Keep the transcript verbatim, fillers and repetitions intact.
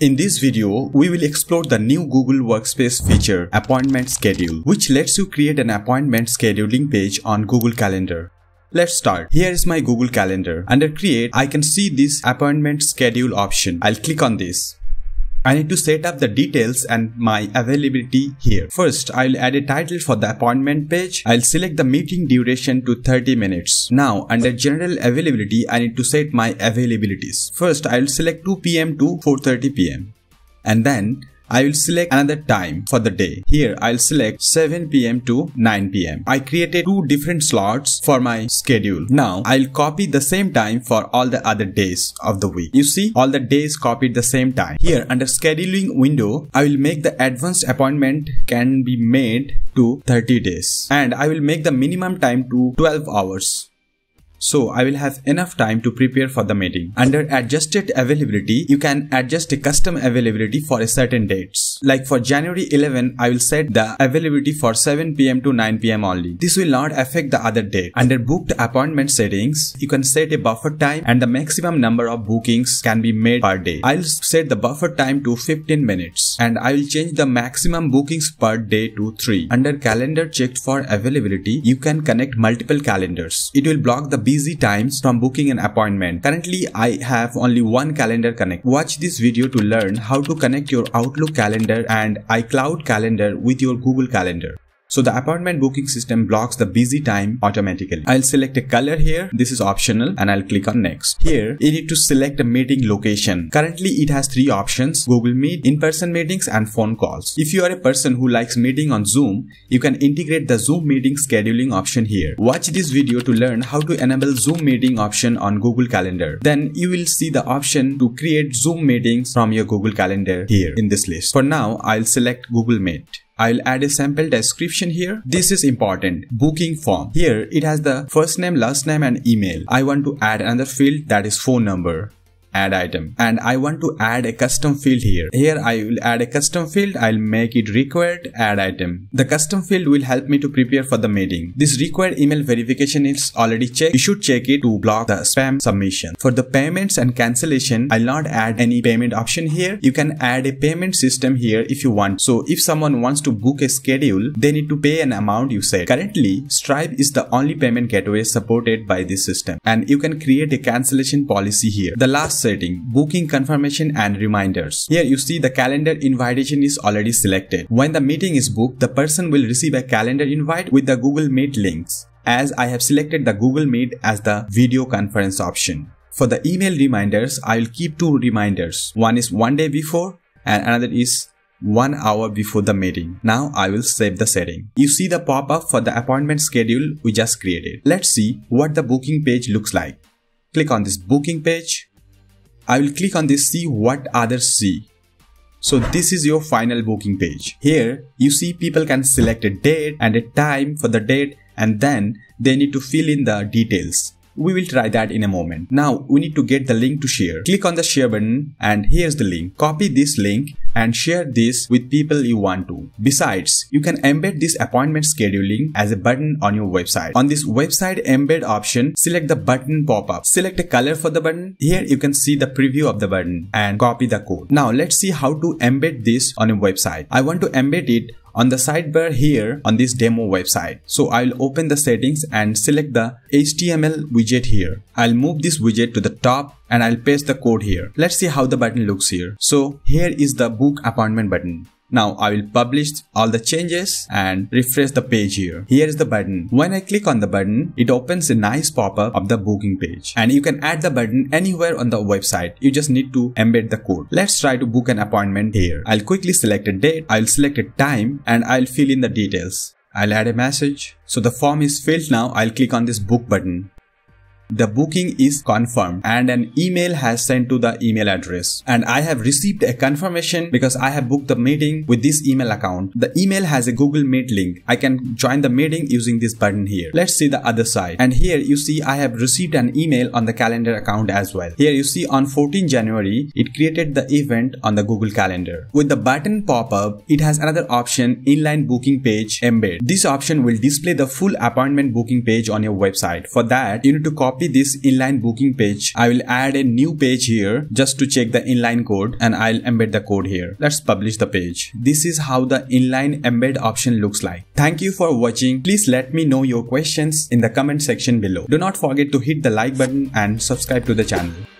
In this video, we will explore the new Google Workspace feature, Appointment Schedule, which lets you create an appointment scheduling page on Google Calendar. Let's start. Here is my Google Calendar. Under Create, I can see this Appointment Schedule option. I'll click on this. I need to set up the details and my availability here. First, I'll add a title for the appointment page. I'll select the meeting duration to thirty minutes. Now, under general availability, I need to set my availabilities. First, I'll select two P M to four thirty P M. And then, I will select another time for the day. Here, I'll select seven P M to nine P M. I created two different slots for my schedule. Now, I'll copy the same time for all the other days of the week. You see, all the days copied the same time. Here, under scheduling window, I will make the advanced appointment can be made to thirty days. And I will make the minimum time to twelve hours. So, I will have enough time to prepare for the meeting. Under adjusted availability, you can adjust a custom availability for a certain dates. Like for January eleventh, I will set the availability for seven P M to nine P M only. This will not affect the other date. Under booked appointment settings, you can set a buffer time and the maximum number of bookings can be made per day. I will set the buffer time to fifteen minutes and I will change the maximum bookings per day to three. Under calendar checked for availability, you can connect multiple calendars. It will block the busy times from booking an appointment. Currently, I have only one calendar connect. Watch this video to learn how to connect your Outlook calendar and iCloud calendar with your Google Calendar. So the appointment booking system blocks the busy time automatically. I'll select a color here. This is optional and I'll click on next. Here, you need to select a meeting location. Currently, it has three options: Google Meet, in-person meetings and phone calls. If you are a person who likes meeting on Zoom, you can integrate the Zoom meeting scheduling option here. Watch this video to learn how to enable Zoom meeting option on Google Calendar. Then you will see the option to create Zoom meetings from your Google Calendar here in this list. For now, I'll select Google Meet. I'll add a sample description here. This is important. Booking form. Here it has the first name, last name and email. I want to add another field, that is phone number. Add item. And I want to add a custom field here. Here I will add a custom field. I'll make it required add item. The custom field will help me to prepare for the meeting. This required email verification is already checked. You should check it to block the spam submission. For the payments and cancellation, I'll not add any payment option here. You can add a payment system here if you want. So if someone wants to book a schedule, they need to pay an amount you set. Currently, Stripe is the only payment gateway supported by this system. And you can create a cancellation policy here. The last setting, booking confirmation and reminders. Here you see the calendar invitation is already selected. When the meeting is booked, the person will receive a calendar invite with the Google Meet links, as I have selected the Google Meet as the video conference option. For the email reminders, I will keep two reminders. One is one day before and another is one hour before the meeting. Now I will save the setting. You see the pop-up for the appointment schedule we just created. Let's see what the booking page looks like. Click on this booking page. I will click on this see what others see. So this is your final booking page. Here you see people can select a date and a time for the date and then they need to fill in the details. We will try that in a moment. Now we need to get the link to share. Click on the share button and here's the link. Copy this link and share this with people you want to. Besides, you can embed this appointment scheduling as a button on your website. On this website embed option, select the button pop-up. Select a color for the button. Here you can see the preview of the button and copy the code. Now let's see how to embed this on a website. I want to embed it on the sidebar here on this demo website. So I'll open the settings and select the H T M L widget here. I'll move this widget to the top and I'll paste the code here. Let's see how the button looks here. So here is the book appointment button. Now I will publish all the changes and refresh the page here. Here is the button. When I click on the button, it opens a nice pop-up of the booking page. And you can add the button anywhere on the website. You just need to embed the code. Let's try to book an appointment here. I'll quickly select a date. I'll select a time and I'll fill in the details. I'll add a message. So the form is filled now. I'll click on this book button. The booking is confirmed and an email has sent to the email address. And I have received a confirmation because I have booked the meeting with this email account. The email has a Google Meet link. I can join the meeting using this button here. Let's see the other side. And here you see I have received an email on the calendar account as well. Here you see on fourteenth January, it created the event on the Google Calendar. With the button pop-up, it has another option, inline booking page embed. This option will display the full appointment booking page on your website. For that, you need to copy copy this inline booking page. I will add a new page here just to check the inline code, and I'll embed the code here. Let's publish the page. This is how the inline embed option looks like. Thank you for watching. Please let me know your questions in the comment section below. Do not forget to hit the like button and subscribe to the channel.